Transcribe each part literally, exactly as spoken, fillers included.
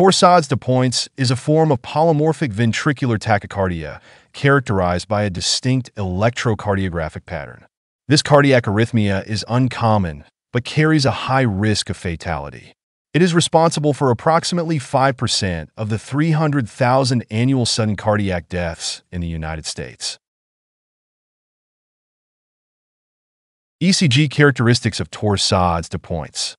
Torsades de pointes is a form of polymorphic ventricular tachycardia characterized by a distinct electrocardiographic pattern. This cardiac arrhythmia is uncommon but carries a high risk of fatality. It is responsible for approximately five percent of the three hundred thousand annual sudden cardiac deaths in the United States. E C G characteristics of Torsades de pointes.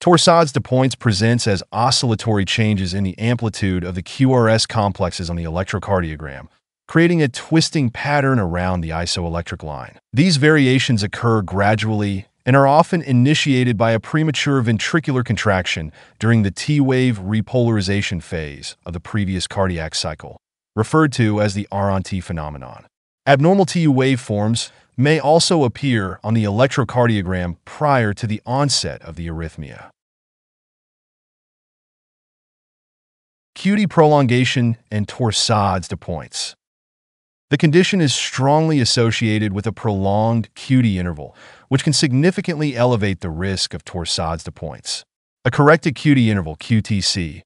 Torsades de pointes presents as oscillatory changes in the amplitude of the Q R S complexes on the electrocardiogram, creating a twisting pattern around the isoelectric line. These variations occur gradually and are often initiated by a premature ventricular contraction during the T-wave repolarization phase of the previous cardiac cycle, referred to as the R on T phenomenon. Abnormal T U waveforms may also appear on the electrocardiogram prior to the onset of the arrhythmia. Q T prolongation and Torsades de pointes. The condition is strongly associated with a prolonged Q T interval, which can significantly elevate the risk of Torsades de pointes. A corrected Q T interval, Q T c,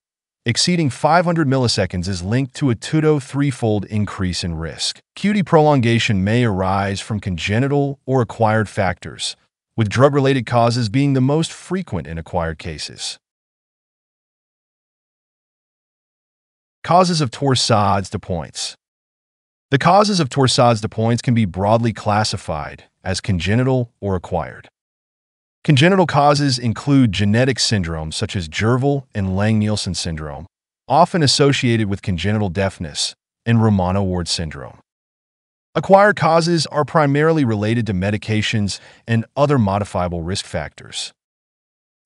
exceeding five hundred milliseconds is linked to a two to three-fold increase in risk. Q T prolongation may arise from congenital or acquired factors, with drug-related causes being the most frequent in acquired cases. Causes of Torsades de pointes. The causes of Torsades de pointes can be broadly classified as congenital or acquired. Congenital causes include genetic syndromes such as Jervell and Lange-Nielsen syndrome, often associated with congenital deafness, and Romano-Ward syndrome. Acquired causes are primarily related to medications and other modifiable risk factors.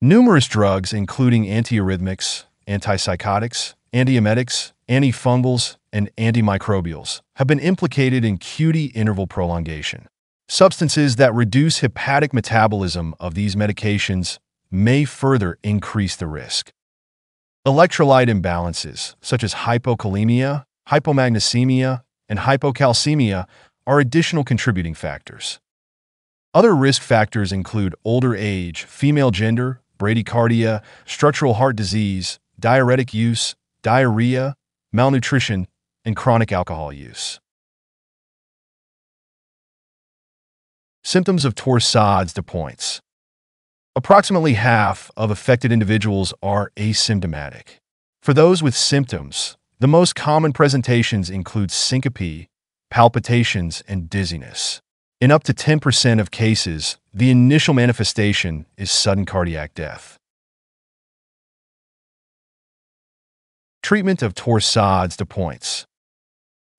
Numerous drugs, including antiarrhythmics, antipsychotics, antiemetics, antifungals, and antimicrobials, have been implicated in Q T interval prolongation. Substances that reduce hepatic metabolism of these medications may further increase the risk. Electrolyte imbalances, such as hypokalemia, hypomagnesemia, and hypocalcemia, are additional contributing factors. Other risk factors include older age, female gender, bradycardia, structural heart disease, diuretic use, diarrhea, malnutrition, and chronic alcohol use. Symptoms of Torsades de pointes. Approximately half of affected individuals are asymptomatic. For those with symptoms, the most common presentations include syncope, palpitations, and dizziness. In up to ten percent of cases, the initial manifestation is sudden cardiac death. Treatment of Torsades de pointes.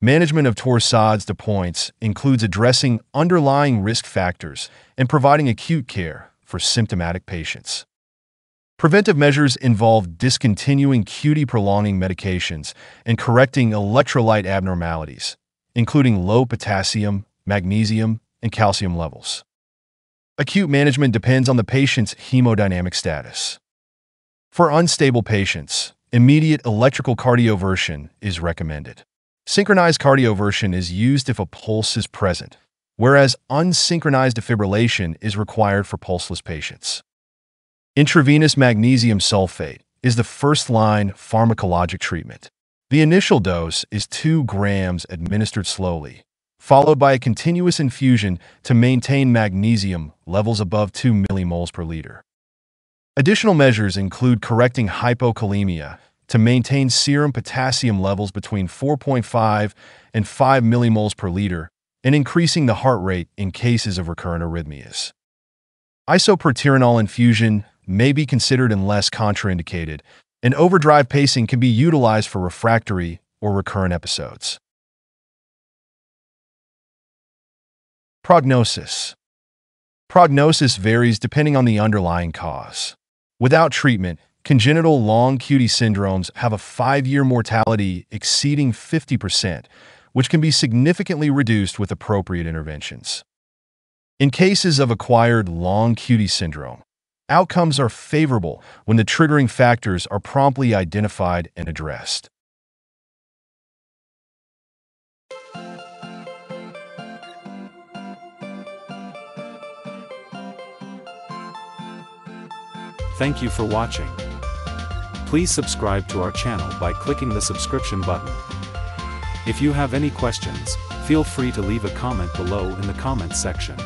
Management of Torsades de pointes includes addressing underlying risk factors and providing acute care for symptomatic patients. Preventive measures involve discontinuing Q T prolonging medications and correcting electrolyte abnormalities, including low potassium, magnesium, and calcium levels. Acute management depends on the patient's hemodynamic status. For unstable patients, immediate electrical cardioversion is recommended. Synchronized cardioversion is used if a pulse is present, whereas unsynchronized defibrillation is required for pulseless patients. Intravenous magnesium sulfate is the first-line pharmacologic treatment. The initial dose is two grams administered slowly, followed by a continuous infusion to maintain magnesium levels above two millimoles per liter. Additional measures include correcting hypokalemia to maintain serum potassium levels between four point five and five millimoles per liter and increasing the heart rate in cases of recurrent arrhythmias. Isoproterenol infusion may be considered unless contraindicated, and overdrive pacing can be utilized for refractory or recurrent episodes. Prognosis. Prognosis varies depending on the underlying cause. Without treatment, congenital long Q T syndromes have a five-year mortality exceeding fifty percent, which can be significantly reduced with appropriate interventions. In cases of acquired long Q T syndrome, outcomes are favorable when the triggering factors are promptly identified and addressed. Thank you for watching. Please subscribe to our channel by clicking the subscription button. If you have any questions, feel free to leave a comment below in the comments section.